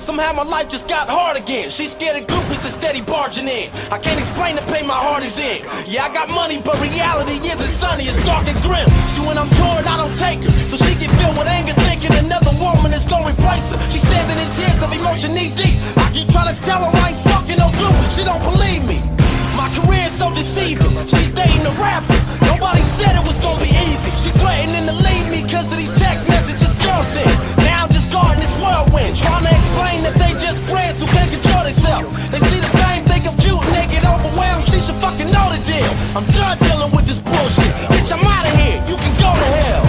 Somehow my life just got hard again. She's scared of groupies that steady barging in. I can't explain the pain my heart is in. Yeah, I got money, but reality isn't sunny, it's dark and grim. She, when I'm torn, I don't take her, so she get filled with anger, thinking another woman is gonna replace her. She's standing in tears of emotion knee deep. I keep trying to tell her I ain't fucking no groupies, she don't believe me. My career's so deceiving, she's dating a rapper. Nobody said it was gonna be easy. She threatening to leave me cause of these text messages girls send. Now I'm just guarding this whirlwind, trying to explain that they just friends who can't control themselves. They see the fame, think I'm cute, and they get overwhelmed. She should fucking know the deal. I'm done dealing with this bullshit. Bitch, I'm out of here, you can go to hell.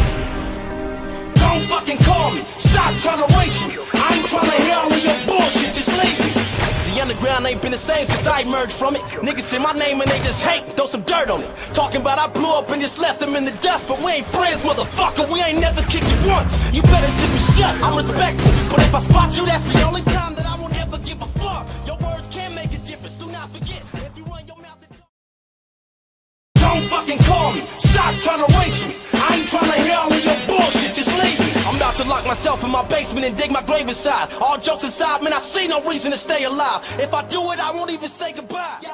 Don't fucking call me, stop trying to reach me. I ain't trying to hear all of your bullshit, just leave me. The underground ain't been the same since I emerged from it. Niggas say my name and they just hate, throw some dirt on it. Talking about I blew up and just left them in the dust. But we ain't friends, motherfucker, we ain't never kicked it once. You better zip and shut, I'm respectful. But if I spot you, that's the only time that I will never give a fuck. Your words can make a difference, do not forget. If you run your mouth, don't fucking call me, stop trying to reach me. I ain't trying to hear all of your bullshit, just leave me. I'm about to lock myself in my basement and dig my grave inside. All jokes aside, man, I see no reason to stay alive. If I do it, I won't even say goodbye.